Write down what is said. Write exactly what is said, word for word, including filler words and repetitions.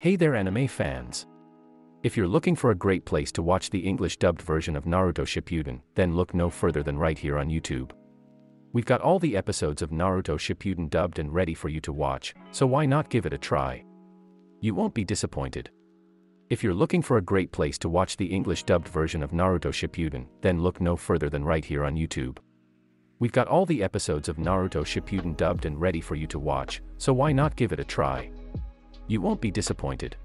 Hey there anime fans! If you're looking for a great place to watch the English-dubbed version of Naruto Shippuden, then look no further than right here on YouTube. We've got all the episodes of Naruto Shippuden dubbed and ready for you to watch, so why not give it a try? You won't be disappointed. If you're looking for a great place to watch the English-dubbed version of Naruto Shippuden, then look no further than right here on YouTube. We've got all the episodes of Naruto Shippuden dubbed and ready for you to watch, so why not give it a try? You won't be disappointed.